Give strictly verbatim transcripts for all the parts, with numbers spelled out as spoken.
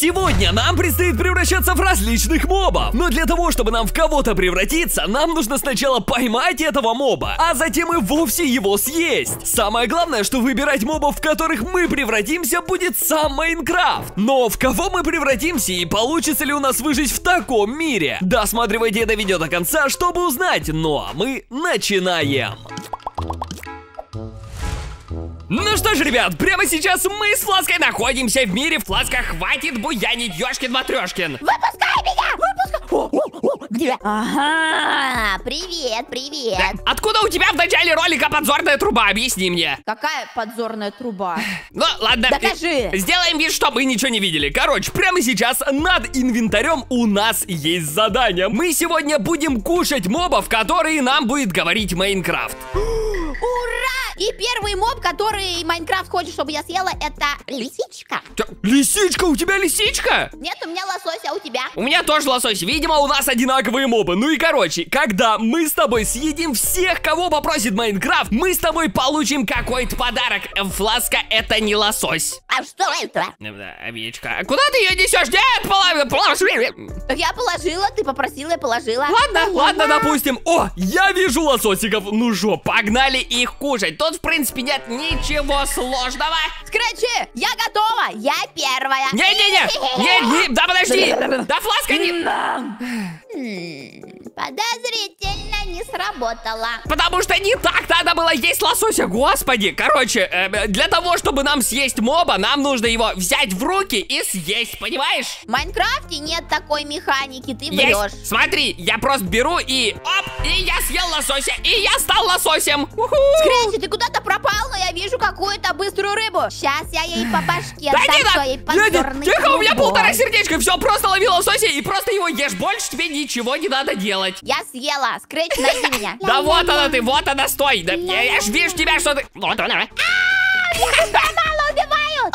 Сегодня нам предстоит превращаться в различных мобов. Но для того, чтобы нам в кого-то превратиться, нам нужно сначала поймать этого моба, а затем и вовсе его съесть. Самое главное, что выбирать мобов, в которых мы превратимся, будет сам Майнкрафт. Но в кого мы превратимся и получится ли у нас выжить в таком мире? Досматривайте это видео до конца, чтобы узнать. Ну а мы начинаем. Ну что ж, ребят, прямо сейчас мы с Флаской находимся в мире Фласка. Хватит буянить, ёшкин-матрёшкин. Выпускай меня! Выпускай! О, о, о, где? Ага, привет, привет. Да, откуда у тебя в начале ролика подзорная труба? Объясни мне. Какая подзорная труба? Ну, ладно. Докажи. Сделаем вид, что мы ничего не видели. Короче, прямо сейчас над инвентарем у нас есть задание. Мы сегодня будем кушать мобов, которые нам будет говорить Майнкрафт. И первый моб, который Майнкрафт хочет, чтобы я съела, это лисичка. Лисичка? У тебя лисичка? Нет, у меня лосось, а у тебя? У меня тоже лосось. Видимо, у нас одинаковые мобы. Ну и короче, когда мы с тобой съедим всех, кого попросит Майнкрафт, мы с тобой получим какой-то подарок. Фласка, это не лосось. А что это? Овечка. Куда ты ее несешь? Нет, положи. Так я положила, ты попросила, я положила. Ладно, ладно, допустим. О, я вижу лососиков. Ну что, погнали их кушать. Тут, в принципе, нет ничего сложного. Скрэчи, я готова, я первая. Не-не-не, да подожди, да Фласка не... Подозрительно не сработало. Потому что не так надо было есть лосося, господи. Короче, э, для того, чтобы нам съесть моба, нам нужно его взять в руки и съесть, понимаешь? В Майнкрафте нет такой механики, ты врешь. Смотри, я просто беру и... Оп, и я съел лосося, и я стал лососем. Скрэчи, ты куда-то пропал, но я вижу какую-то быструю рыбу. Сейчас я ей по башке отдам. Тихо, у меня полтора сердечка, все, просто лови лосося и просто его ешь. Больше тебе ничего не надо делать. Я съела. Скрэч, найди меня. Да вот она ты, вот она, стой. Я ж вижу тебя, что ты... Вот она.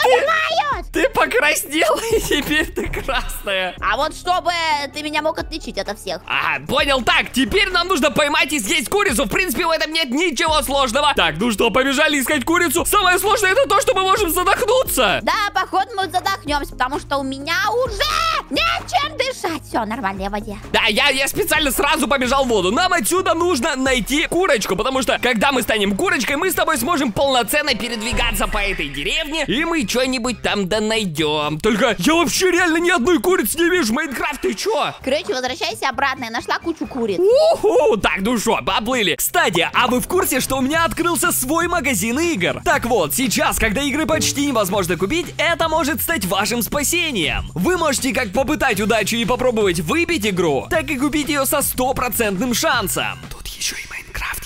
Убивают! Ты покраснела, и теперь ты красная. А вот чтобы ты меня мог отличить от всех. Ага, понял. Так, теперь нам нужно поймать и съесть курицу. В принципе, в этом нет ничего сложного. Так, ну что, побежали искать курицу. Самое сложное это то, что мы можем задохнуться. Да, походу мы задохнемся, потому что у меня уже нечем дышать. Все, нормально, я в воде. Да, я, я специально сразу побежал в воду. Нам отсюда нужно найти курочку, потому что, когда мы станем курочкой, мы с тобой сможем полноценно передвигаться по этой деревне, и мы что-нибудь там да найдем. Только я вообще реально ни одной курицы не вижу. Майнкрафт, ты чё? Короче, возвращайся обратно. Я нашла кучу куриц. Уху! Так, ну шо, поплыли. Кстати, а вы в курсе, что у меня открылся свой магазин игр? Так вот, сейчас, когда игры почти невозможно купить, это может стать вашим спасением. Вы можете как попытать удачу и попробовать выбить игру, так и купить ее со стопроцентным шансом. Тут еще и Майнкрафт.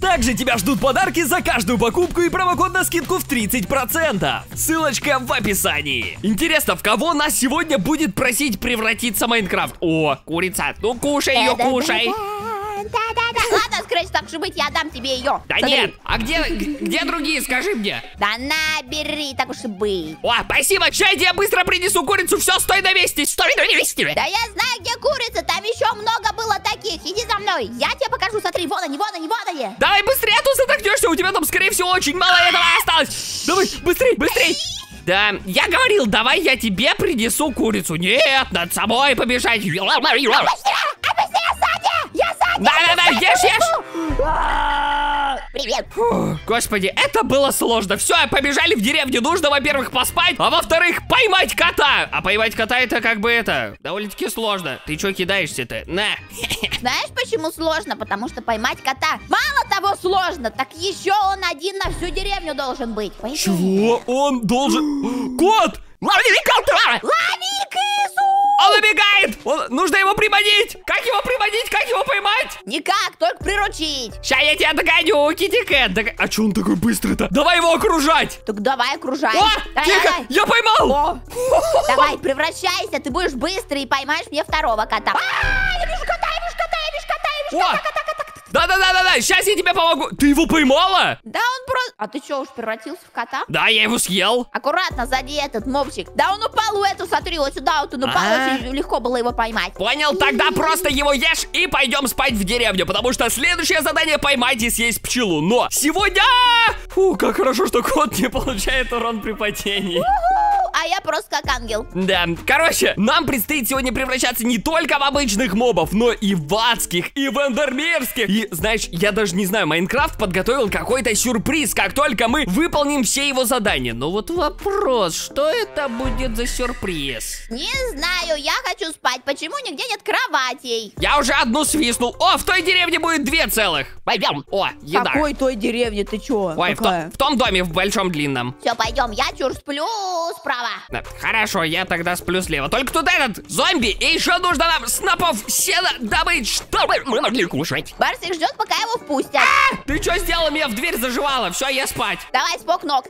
Также тебя ждут подарки за каждую покупку и промокод на скидку в тридцать процентов. Ссылочка в описании. Интересно, в кого нас сегодня будет просить превратиться Майнкрафт? О, курица. Ну, кушай ее, кушай. Ладно, Скрэч, так же быть, я дам тебе ее. Да смотри. Нет, а где, где другие, скажи мне? Да набери, так уж и быть. О, спасибо, сейчас я быстро принесу курицу, все, стой на месте, стой на месте. Да я знаю, где курица, там еще много было таких, иди за мной, я тебе покажу, смотри, вон они, вон они, вон они. Давай быстрее, а то задохнешься, у тебя там, скорее всего, очень мало этого осталось. Давай, быстрей, быстрей. Да, я говорил, давай я тебе принесу курицу. Нет, над собой побежать. А быстрее, а быстрее, сзади, я сзади. Да-да-да, ешь, ешь. Привет. Фу, господи, это было сложно. Все, побежали в деревню. Нужно, во-первых, поспать, а во-вторых, поймать кота. А поймать кота это как бы это, довольно-таки сложно. Ты что кидаешься-то? На. Знаешь, почему сложно? Потому что поймать кота мало того сложно, так еще он один на всю деревню должен быть. Пойдем. Чего он должен... Кот! Лови кота! Лови крысу! Он убегает! Он... Нужно его приманить! Как его приманить? Как его поймать? Никак, только приручить. Сейчас я тебя догоню, Китикет. Дог... А че он такой быстрый-то? Давай его окружать! Так давай окружай. О, давай, тихо, давай. Я поймал! О. Давай, превращайся, ты будешь быстрый и поймаешь мне второго кота. А, я вижу кота, я вижу кота, я вижу кота, я вижу кота, кота, кота. Да-да-да-да-да, сейчас я тебе помогу. Ты его поймала? Да, он просто... А ты что, уж превратился в кота? Да, я его съел. Аккуратно, сзади этот мопчик. Да он упал у эту, смотри, вот сюда вот он упал, а-а-а. Очень легко было его поймать. Понял, тогда просто его ешь и пойдем спать в деревню, потому что следующее задание поймать и съесть пчелу. Но сегодня... Фу, как хорошо, что кот не получает урон при падении. А а я просто как ангел. Да, короче, нам предстоит сегодня превращаться не только в обычных мобов, но и в адских, и в эндермирских. И, знаешь, я даже не знаю, Майнкрафт подготовил какой-то сюрприз, как только мы выполним все его задания. Но вот вопрос, что это будет за сюрприз? Не знаю, я хочу спать, почему нигде нет кроватей? Я уже одну свистнул. О, в той деревне будет две целых. Пойдем. О, еда. Какой той деревне, ты чё? Ой, в, то, в том доме, в большом длинном. Все, пойдем, я чур сплю справа. Да, хорошо, я тогда сплю слева. Только тут этот зомби, и еще нужно нам снопов сена добыть, чтобы мы могли кушать. Барсик ждет, пока его впустят. А! Ты что сделала? Меня в дверь заживала. Все, я спать. Давай, спок ног.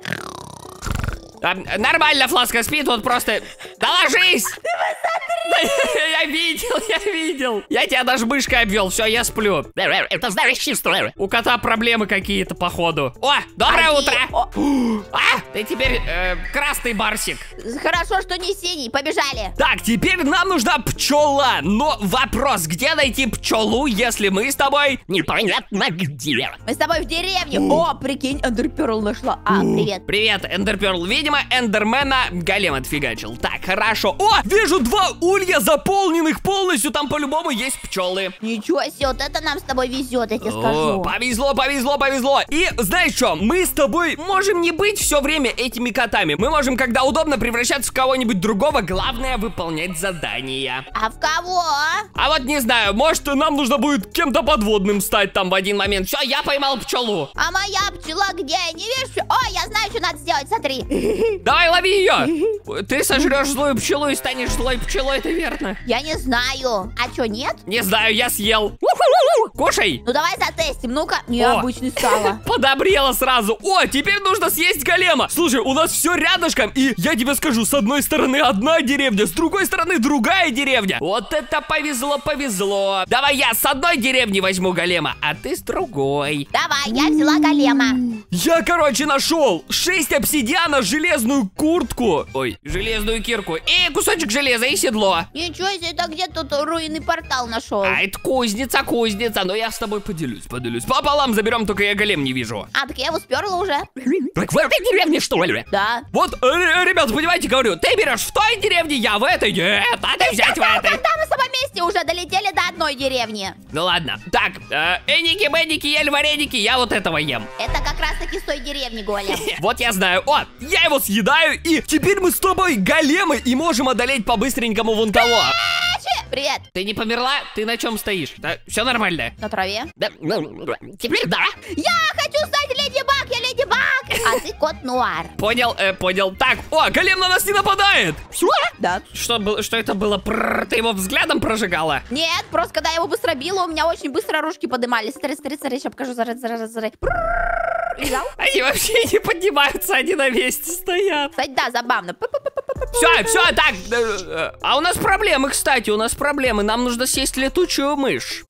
А, нормально, Фласка спит, вот просто... Да ложись! Ты посмотри! Я видел, я видел. Я тебя даже мышкой обвел, все, я сплю. Это здоровье. У кота проблемы какие-то, походу. О, доброе Аги. утро! О. А, ты теперь э, красный барсик. Хорошо, что не синий, побежали. Так, теперь нам нужна пчела. Но вопрос, где найти пчелу, если мы с тобой... Непонятно где. Мы с тобой в деревне. О, О прикинь, эндерперл нашла. А, привет. Привет, эндерперл. Видимо, эндермена голем отфигачил. Так, хорошо. О, вижу два улья, заполненных полностью. Там по-любому есть пчелы. Ничего себе, вот это нам с тобой везет, я тебе скажу. О, повезло, повезло, повезло. И знаешь что, мы с тобой можем не быть все время этими котами. Мы можем, когда удобно, превращаться в кого-нибудь другого. Главное, выполнять задания. А в кого? А вот не знаю, может, нам нужно будет кем-то подводным стать там в один момент. Все, я поймал пчелу. А моя пчела где? Не вижу. О, я знаю, что надо сделать, смотри. Давай, лови ее! Ты сожрешь злую пчелу и станешь злой пчелой, это верно. Я не знаю. А что, нет? Не знаю, я съел. Кушай. Ну давай затестим, ну-ка. Необычный стало. Подобрела сразу. О, теперь нужно съесть голема. Слушай, у нас все рядышком. И я тебе скажу, с одной стороны одна деревня, с другой стороны другая деревня. Вот это повезло, повезло. Давай я с одной деревни возьму голема, а ты с другой. Давай, я взяла голема. Я, короче, нашел шесть обсидиана, железную куртку. Ой, железную кирку. И кусочек железа, и седло. Ничего себе, это где тут руинный портал нашел? А это кузница, кузница. Но я с тобой поделюсь, поделюсь. Пополам заберем, только я голем не вижу. А, так я его сперла уже. Так в этой деревне, что ли? Да. Вот, ребят, понимаете, говорю, ты берешь в той деревне, я в этой. Нет, надо взять в этой. Да, мы с тобой вместе уже долетели до одной деревни. Ну ладно. Так, эники, беники, ель, вареники, я вот этого ем. Это как раз таки с той деревни голем. Вот я знаю. О, я его съедаю, и теперь мы с тобой големы и можем одолеть по-быстренькому вон того. Привет. Ты не померла? Ты на чем стоишь? Да, все нормально. На траве. Да. Теперь да. Я хочу стать Леди Баг, я Леди Баг. А ты кот Нуар. Понял, э, понял. Так, о, голем на нас не нападает. Что? Да. Что, что это было? Ты его взглядом прожигала? Нет, просто когда я его быстро била, у меня очень быстро ружки поднимались. Смотри, смотри, смотри, сейчас покажу. Зарай, зарай, зарай. Они вообще не поднимаются, они на месте стоят. Кстати, да, забавно. Все, все, так. А у нас проблемы, кстати, у нас проблемы. Нам нужно съесть летучую мышь.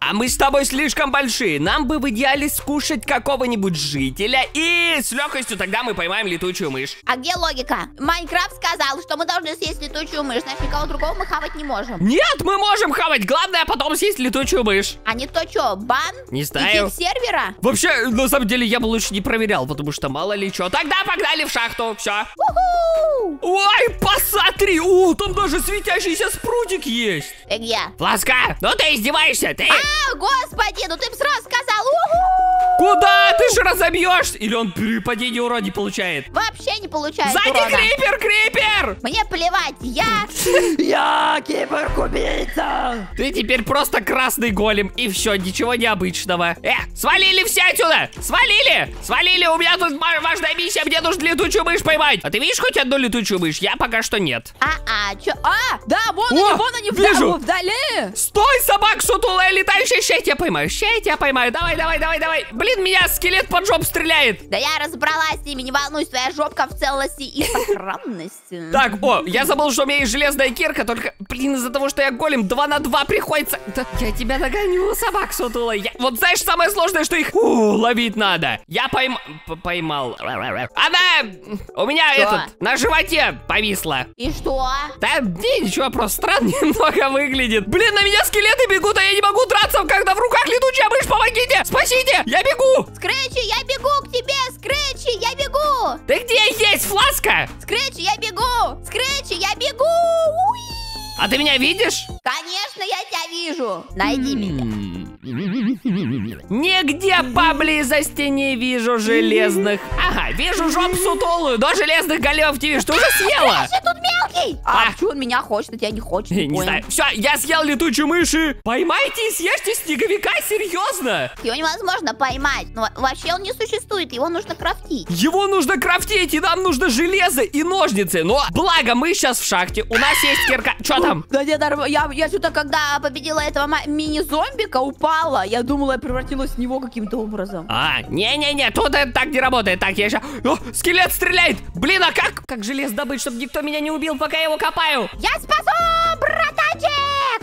А мы с тобой слишком большие. Нам бы в идеале скушать какого-нибудь жителя. И с легкостью тогда мы поймаем летучую мышь. А где логика? Майнкрафт сказал, что мы должны съесть летучую мышь. Значит, никого другого мы хавать не можем. Нет, мы можем хавать. Главное, потом съесть летучую мышь. А не то что, бан? Не знаю. Сервера? Вообще, на самом деле, я бы лучше не проверял, потому что мало ли что. Тогда погнали в шахту. Все. Ой, посмотри! О, там даже светящийся спрутик есть. Ты где? Фласка, ну ты издеваешься, ты... А, господи, ну ты бы сразу сказал. У-ху! Куда? Ты же разобьешь? Или он при падении урона не получает? Вообще не получает. Сзади крипер, крипер! Мне плевать, я... Я киборг-убийца! Ты теперь просто красный голем, и все, ничего необычного. Э, свалили все отсюда! Свалили! Свалили, у меня тут важная миссия, мне нужно летучую мышь поймать. А ты видишь хоть одну летучую мышь? Я пока что нет. А-а, чё? А, да, вон О, они, вон они, вижу. Вдали. Стой, собак сутулая, летающая, ща я тебя поймаю, ща я тебя поймаю. Давай, давай, давай, давай. Блин, меня скелет под жопу стреляет. Да я разобралась с ними, не волнуйся, твоя жопка в целости и сохранности. Так, о, я забыл, что у меня есть железная кирка, только Блин, из-за того, что я голем, два на два приходится. Да, я тебя догоню, собак сутулой. Я... Вот знаешь, самое сложное, что их у, ловить надо. Я пойм... поймал. Она... У меня что? этот на животе повисла. И что? Да ничего, просто странно немного выглядит. Блин, на меня скелеты бегут, а я не могу драться, когда в руках летучая мышь. Помогите, спасите, я бегу. Скрэчи, я бегу к тебе, Скрэчи, я бегу. Ты где есть, Фласка? Скрэчи, я бегу, Скрэчи, я бегу. Уи! А ты меня видишь? Конечно, я тебя вижу. Найди меня. Нигде поблизости не вижу железных. Ага, вижу жопу сутулую, до железных голев тебе. Что же съела? Скрэчи тут мелкий. А, а почему он меня хочет, а тебя не хочет? Не, не знаю. Все, я съел летучую мыши. Поймайте и съешьте снеговика, серьезно. Его невозможно поймать. Но вообще он не существует, его нужно крафтить. Его нужно крафтить, и нам нужно железо и ножницы. Но благо мы сейчас в шахте, у нас есть кирка. Че там? Да нет, я, я что-то когда победила этого мини-зомбика, упала. Я думала, я превратилась в него каким-то образом. А, не-не-не, тут это так не работает. Так, я еще... О, скелет стреляет! Блин, а как? Как желез добыть, чтобы никто меня не убил, пока я его копаю? Я спасу, братанчик!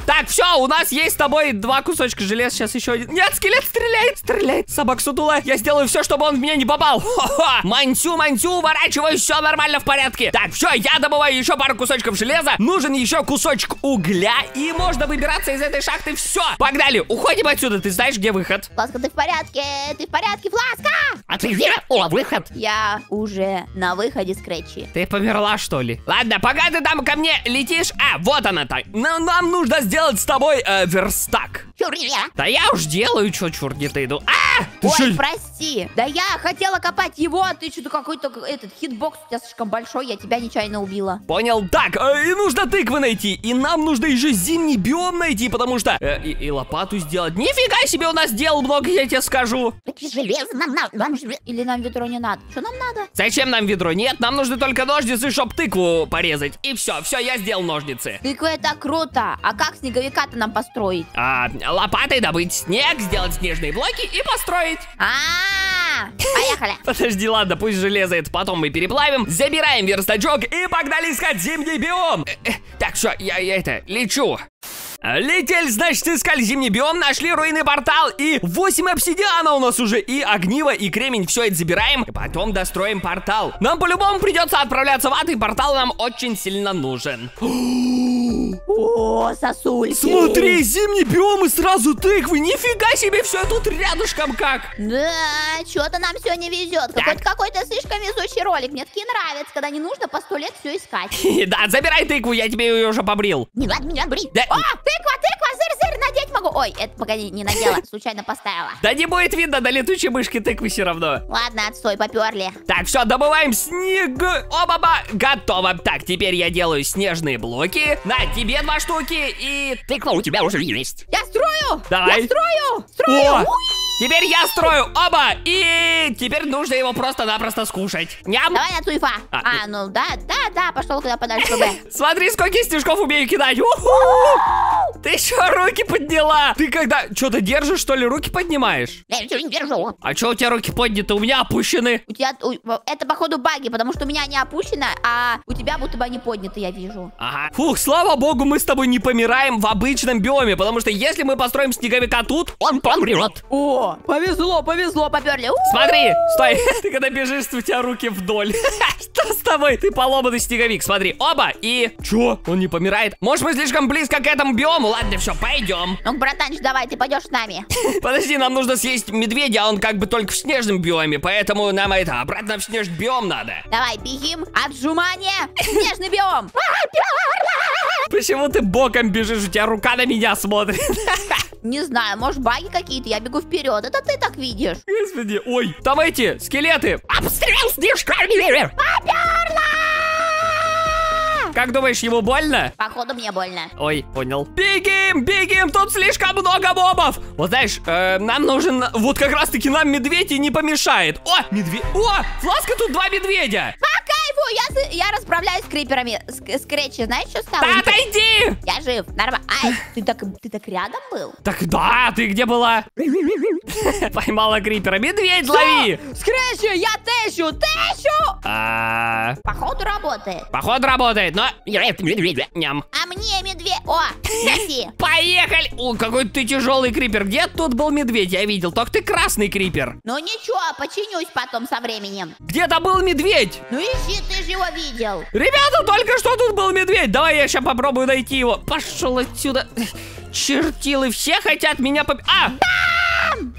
Так, все, у нас есть с тобой два кусочка железа. Сейчас еще один. Нет, скелет стреляет! Стреляет! Собак сутула, я сделаю все, чтобы он в меня не попал. Хо-хо! Мансю, мансю, уворачиваюсь, все нормально, в порядке. Так, все, я добываю еще пару кусочков железа. Нужен еще кусочек угля, и можно выбираться из этой шахты. Все, погнали, уходим от отсюда, ты знаешь, где выход? Фласка, ты в порядке, ты в порядке, Фласка! А ты где? О, выход! Я уже на выходе, Скрэчи. Ты померла, что ли? Ладно, пока ты там ко мне летишь... А, вот она так. Но нам нужно сделать с тобой э, верстак. Чур, я. Да я уж делаю, что чур, не ты иду. А! Ты Ой, шо... прости. Да я хотела копать его, а ты что-то какой-то этот хитбокс у тебя слишком большой, я тебя нечаянно убила. Понял, так, э, и нужно тыквы найти, и нам нужно еще зимний биом найти, потому что... Э, и, и лопату сделать... Не Нифига себе у нас дел много, я тебе скажу. Железо нам надо. Нам... Или нам ведро не надо? Что нам надо? Зачем нам ведро? Нет, нам нужны только ножницы, чтобы тыкву порезать. И все, все, я сделал ножницы. Тыква это круто. А как снеговика-то нам построить? А, лопатой добыть снег, сделать снежные блоки и построить. А-а-а! Поехали. Подожди, ладно, пусть железо это потом мы переплавим. Забираем верстачок и погнали искать зимний биом. Так, все, я это, лечу. Летели, значит, искали зимний биом, нашли руины портал, и восемь обсидиана у нас уже, и огниво, и кремень, все это забираем, и потом достроим портал. Нам по-любому придется отправляться в ад, и портал нам очень сильно нужен. О, сосульки. Смотри, зимний биом и сразу тыквы. Нифига себе, все тут рядышком как. Да, что-то нам сегодня везет. Какой-то какой-то слишком везучий ролик. Мне таки нравится, когда не нужно по сто лет все искать. Да, забирай тыкву, я тебе ее уже побрил. Не надо меня брить. О, тыква, тыква, зыр-зыр, надеть могу. Ой, это погоди, не надела, случайно поставила. Да не будет видно, до летучей мышки тыквы все равно. Ладно, отстой, поперли. Так, все, добываем снег. Оба-ба, готово. Так, теперь я делаю снежные блоки. На тебе два штуки, и тыква у тебя уже есть. Я строю! Давай. Я строю! Строю! Теперь я строю оба, и теперь нужно его просто-напросто скушать. Ням. Давай на туйфа. А, а, ну да, да, да, пошел куда подальше. Смотри, сколько снежков умею кидать. Ты еще руки подняла. Ты когда что-то держишь, что ли, руки поднимаешь? Я ничего не держу. А что у тебя руки подняты? У меня опущены. У тебя, у, это, походу, баги, потому что у меня не опущено, а у тебя будто бы они подняты, я вижу. Ага. Фух, слава богу, мы с тобой не помираем в обычном биоме, потому что если мы построим снеговика тут, он помрет. О! Повезло, повезло, поперли. Смотри, стой. Ты когда бежишь, у тебя руки вдоль. Что с тобой? Ты поломанный снеговик. Смотри, оба и... Чё? Он не помирает? Может, мы слишком близко к этому биому? Ладно, все, пойдем. Ну, братанч, давай, ты пойдешь с нами. Подожди, нам нужно съесть медведя, а он как бы только в снежном биоме, поэтому нам это обратно в снежный биом надо. Давай, бегим, отжимание, снежный биом. Почему ты боком бежишь? У тебя рука на меня смотрит. Не знаю, может, баги какие-то, я бегу вперед. Это ты так видишь. Господи, ой, там эти скелеты. Обстрел снежками! Поперла! Как думаешь, ему больно? Походу, мне больно. Ой, понял. Бегим, бегим, тут слишком много мобов. Вот знаешь, э, нам нужен, вот как раз-таки нам медведь и не помешает. О, медведь, о, Фласка, тут два медведя. По кайфу, я, я расправляюсь с криперами. Скрэчи, знаешь, что стало? Да, отойди! Я жив, нормально. Ай, ты так, ты так рядом был? Так да, ты где была? Поймала крипера. Медведь, лови! Скрэчи, я тещу, тещу! Походу работает. Походу работает, но... Ням. А мне медведь... О, неси. Поехали! О, какой ты тяжелый крипер. Где тут был медведь? Я видел. Только ты красный крипер. Ну ничего, починюсь потом со временем. Где-то был медведь. Ну ищи, ты же его видел. Ребята, только что тут был медведь. Давай я сейчас попробую найти его. Пошел отсюда. Чертилы, все хотят меня поп... А!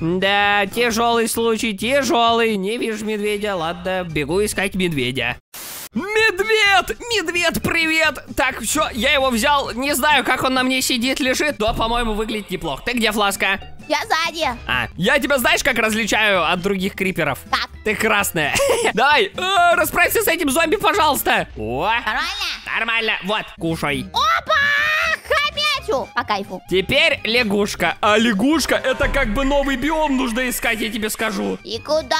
Да, тяжелый случай, тяжелый. Не вижу медведя, ладно, бегу искать медведя. Медведь! Медведь, привет! Так, все, я его взял. Не знаю, как он на мне сидит, лежит, но, по-моему, выглядит неплохо. Ты где, Фласка? Я сзади. А, я тебя знаешь, как различаю от других криперов? Так. Ты красная. Давай, э, расправься с этим зомби, пожалуйста. О. Нормально? Нормально. Вот, кушай. Опа! Хомячу! По кайфу. Теперь лягушка. А лягушка, это как бы новый биом нужно искать, я тебе скажу. И куда?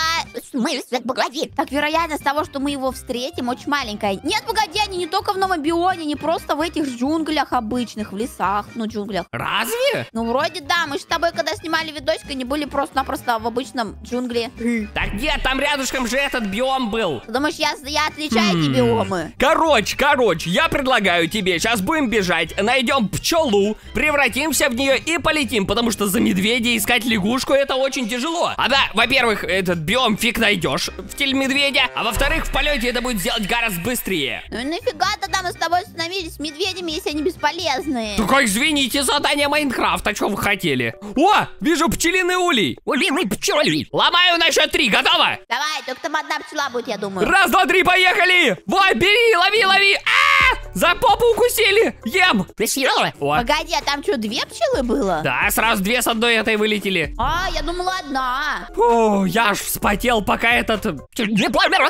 Мы, погоди. Так, вероятность того, что мы его встретим, очень маленькая. Нет, погоди, они не только в новом бионе, не просто в этих джунглях обычных, в лесах, ну, джунглях. Разве? Ну, вроде да, мы же с тобой, когда снимали видосик, они были просто-напросто в обычном джунгле. Так где? Там рядышком же этот биом был. Ты думаешь, я, я отличаю эти биомы? Короче, короче, я предлагаю тебе, сейчас будем бежать, найдем пчелу, превратимся в нее и полетим, потому что за медведя искать лягушку это очень тяжело. А да, во-первых, этот биом фиг найдешь в теле медведя, а во-вторых, в полете это будет сделать гораздо быстрее. Ну нафига тогда мы с тобой становились медведями, если они бесполезные? Только извините, задание Майнкрафта, что вы хотели? О, вижу пчелиный улей. Улей, пчелы. Ломаю на счет три, готово? Давай, только там одна пчела будет, я думаю. Раз, два, три, поехали! Вот, бери, лови, лови! А-а-а! За попу укусили! Ем! Ты съела? Погоди, а там что, две пчелы было? Да, сразу две с одной этой вылетели. А, я думала одна. О, я аж вспотел, пока этот... Главное,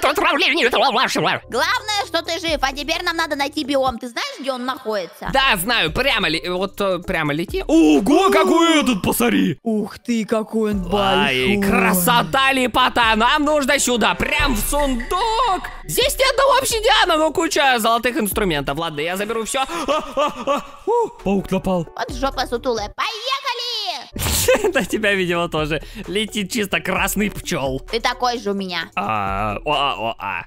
что ты жив, а теперь нам надо найти биом. Ты знаешь, где он находится? Да, знаю, прямо ли... Вот прямо лети. Ого, какой этот, посмотри! Ух ты, какой он большой! Ай, красота, лепота! Нам нужно сюда, прям в сундук! Здесь ни одного обсидиана, но куча золотых инструментов. Ладно, я заберу все. Паук напал. Вот жопа сутулая. Поехали! На тебя, видимо, тоже летит чисто красный пчел. Ты такой же у меня. А-а-а-а-а.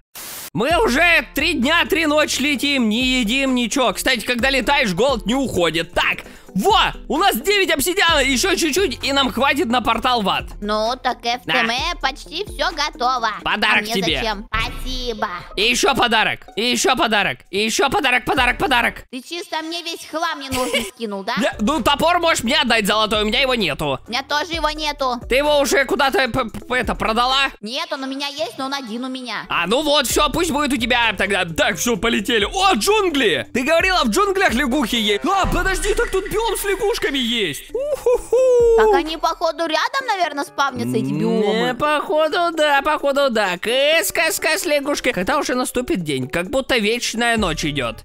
Мы уже три дня, три ночи летим, не едим ничего. Кстати, когда летаешь, голод не уходит. Так, во, у нас девять обсидиана, еще чуть-чуть, и нам хватит на портал в ад. Ну, так эф тэ эм а. Почти все готово. Подарок а тебе. Зачем? Спасибо. И еще подарок, и еще подарок, и еще подарок, подарок, подарок. Ты чисто мне весь хлам не нужно скинул, да? Ну, топор можешь мне отдать золотой, у меня его нету. У меня тоже его нету. Ты его уже куда-то, это, продала? Нет, он у меня есть, но он один у меня. А, ну вот, все, пусть будет у тебя тогда. Так, все, полетели. О, джунгли! Ты говорила, в джунглях лягухи есть. А, подожди, так тут биом с лягушками есть. У-ху-ху. Так они, походу, рядом, наверное, спавнятся, эти биомы. Не, походу, да, походу, да. Кыс-кыс-кыс, лягушки. Когда уже наступит день, как будто вечная ночь идет.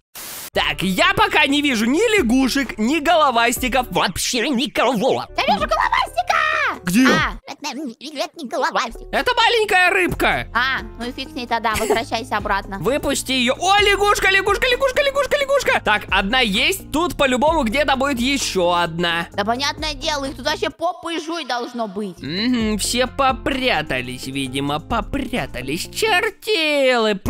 Так, я пока не вижу ни лягушек, ни головастиков, вообще никого. Я вижу головастика! Где? А, это не головастик. Это маленькая рыбка. А, ну и фиг с ней тогда, возвращайся обратно. Выпусти ее. О, лягушка, лягушка, лягушка, лягушка, лягушка. Так, одна есть, тут по-любому где-то будет еще одна. Да понятное дело, их тут вообще попы и жуй должно быть. Угу, все попрятались, видимо, попрятались. Чертилы.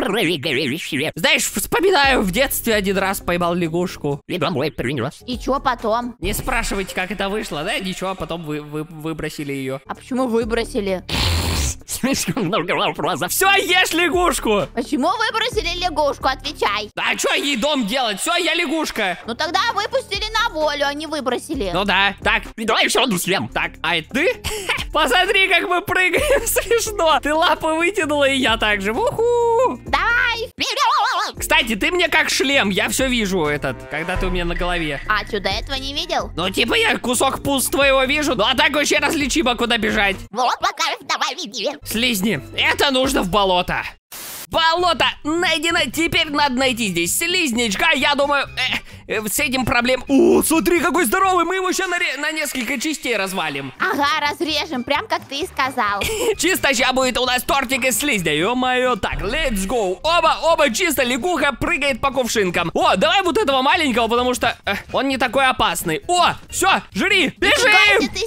Знаешь, вспоминаю, в детстве один раз поймал лягушку. И домой принес. И чё потом? Не спрашивайте, как это вышло, да? Ничего, потом вы, вы выбросили ее. А почему выбросили? Слишком много вопросов. Все, ешь лягушку. Почему выбросили лягушку? Отвечай. А что ей дом делать? Все, я лягушка. Ну тогда выпустили на волю, а не выбросили. Ну да. Так, давай еще одну съем. Так, а это ты? Посмотри, как мы прыгаем. Смешно. Ты лапы вытянула, и я так же. Уху. Давай. Кстати, ты мне как шлем. Я все вижу этот, когда ты у меня на голове. А что, до этого не видел? Ну типа я кусок пуст твоего вижу. Ну а так вообще различимо, куда бежать. Вот пока, давай види. Слизни, это нужно в болото. Болото найдено, теперь надо найти здесь слизничка, я думаю... Э с этим проблем. О, смотри, какой здоровый, мы его еще на, на несколько частей развалим. Ага, разрежем, прям как ты и сказал. Чисто сейчас будет у нас тортик из слизня, ё-моё. Так, let's go. Оба, оба чисто, лягуха прыгает по кувшинкам. О, давай вот этого маленького, потому что э, он не такой опасный. О, все, жри, бежим.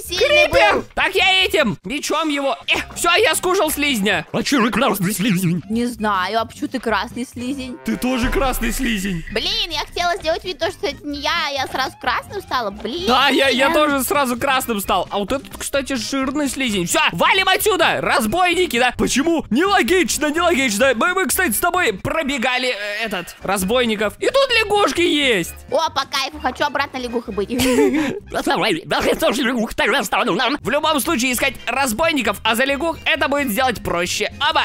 Крипер, так я этим мечом его. Э, все, я скушал слизня. А чё, красный слизень? Не знаю, а почему ты красный слизень? Ты тоже красный слизень. Блин, я хотела сделать вид, что это не я, я сразу красным стала, блин. Да, я, я тоже сразу красным стал. А вот этот, кстати, жирный слизень. Все, валим отсюда, разбойники, да? Почему? Нелогично, нелогично. Мы, мы кстати, с тобой пробегали э, этот, разбойников. И тут лягушки есть. О, по кайфу, хочу обратно лягухой быть. В любом случае, искать разбойников, а за лягух это будет сделать проще. Оба,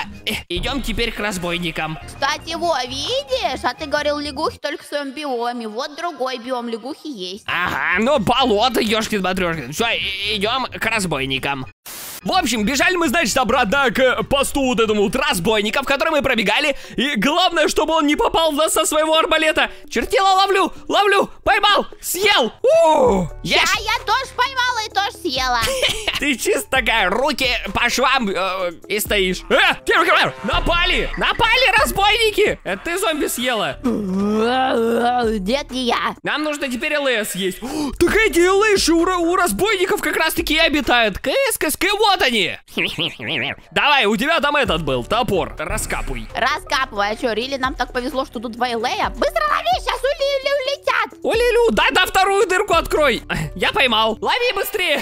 идем теперь к разбойникам. Кстати, во, видишь? А ты говорил лягухи только в своем биоме. Вот другой биом лягухи есть. Ага, ну болото, ёшкин-матрёшкин. Все, идем к разбойникам. В общем, бежали мы, значит, обратно к посту вот этому вот разбойников, который мы пробегали. И главное, чтобы он не попал в нас со своего арбалета. Чертила, ловлю, ловлю, поймал, съел. У-у-у, я, я, ш... я тоже поймала и тоже съела. Ты чисто такая, руки по швам и стоишь. Напали, напали разбойники. Это ты зомби съела? Нет, не я. Нам нужно теперь ЛС есть. Так эти ЛСши у разбойников как раз-таки и обитают. КС, КС, КС. Вот они! Давай, у тебя там этот был, топор. Раскапывай. Раскапывай, а что, Рили, нам так повезло, что тут два Элея. Быстро лови, сейчас у Лили улетят. У Лилю, да, да, вторую дырку открой. Я поймал. Лови быстрее.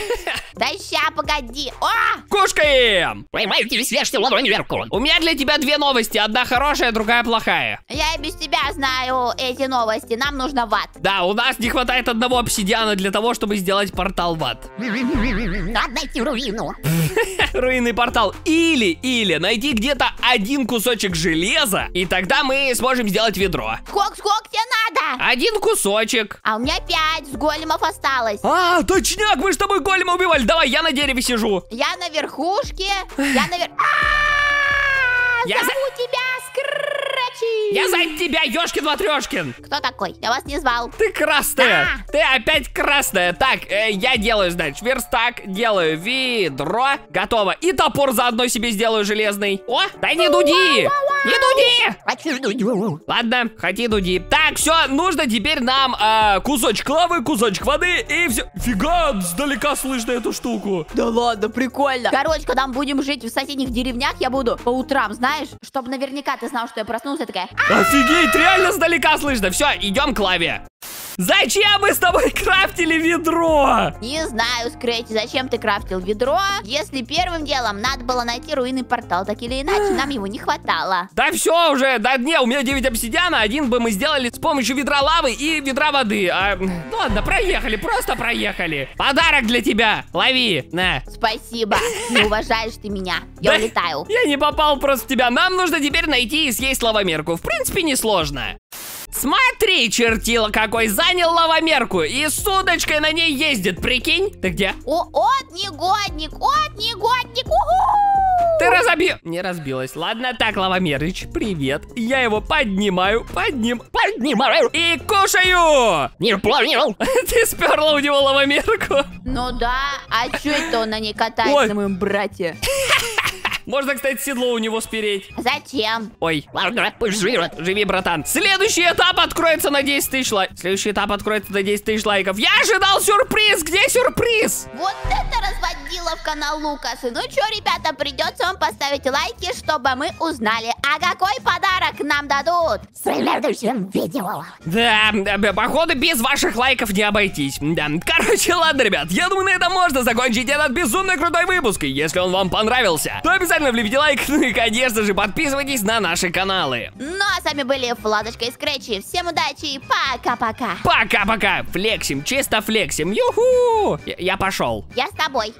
Да ща, погоди. О! Кошка им! Поймайте свежую ладонь вверху. У меня для тебя две новости. Одна хорошая, другая плохая. Я и без тебя знаю эти новости. Нам нужно в ад. Да, у нас не хватает одного обсидиана для того, чтобы сделать портал в ад. Надо найти руину. Руинный портал. Или, или, найди где-то один кусочек железа, и тогда мы сможем сделать ведро. Сколько, сколько тебе надо? Один кусочек. А у меня пять, с големов осталось. А, точняк, мы с тобой голема убивали. Давай, я на дереве сижу. Я на верхушке, я на верх... Я зову тебя, Скрэчи! Я зову тебя, ёшкин-матрёшкин! Кто такой? Я вас не звал. Ты красная! А! Ты опять красная! Так, э, я делаю, значит, верстак, делаю ведро, готово. И топор заодно себе сделаю железный. О, да не дуди! Не дуди! Ладно, хоти дуди. Так, все, нужно теперь нам э, кусочек лавы, кусочек воды и все. Фига, сдалека слышно эту штуку. Да ладно, прикольно. Короче, когда мы будем жить в соседних деревнях, я буду по утрам, знаешь, чтобы наверняка ты знал, что я проснулся, такая... Офигеть, реально сдалека слышно. Все, идем к лаве. Зачем мы с тобой крафтили ведро? Не знаю, Скрэчи, зачем ты крафтил ведро? Если первым делом надо было найти руинный портал, так или иначе, нам его не хватало. Да все уже, да не, у меня девять обсидиана, один бы мы сделали с помощью ведра лавы и ведра воды. А, ну ладно, проехали, просто проехали. Подарок для тебя, лови, на. Спасибо, не уважаешь ты меня, я улетаю. Я не попал просто в тебя, нам нужно теперь найти и съесть лавомерку, в принципе, несложно. Смотри, чертила, какой занял лавомерку и с удочкой на ней ездит, прикинь. Ты где? О, от негодник, от негодник, у-ху! Ты разобью... Не разбилась, ладно, так, лавомерыч, привет. Я его поднимаю, подним... Поднимаю и кушаю! Не понял! Ты сперла у него лавомерку? Ну да, а чё это он на ней катается, ой, на моем брате? Можно, кстати, седло у него спереть. Зачем? Ой, ладно, пусть живет. Живи, братан. Следующий этап откроется на десять тысяч лайков. Следующий этап откроется на десять тысяч лайков. Я ожидал сюрприз. Где сюрприз? Вот это разводиловка на Лукаса. Ну что, ребята, придется вам поставить лайки, чтобы мы узнали, а какой подарок нам дадут в следующем видео. Да, походу, без ваших лайков не обойтись. Да. Короче, ладно, ребят, я думаю, на этом можно закончить этот безумно крутой выпуск. И если он вам понравился, то обязательно влепите лайк, ну и, конечно же, подписывайтесь на наши каналы. Ну, а с вами были Владочка и Скрэчи. Всем удачи и пока-пока. Пока-пока. Флексим, чисто флексим. Юху! Я, я пошел. Я с тобой.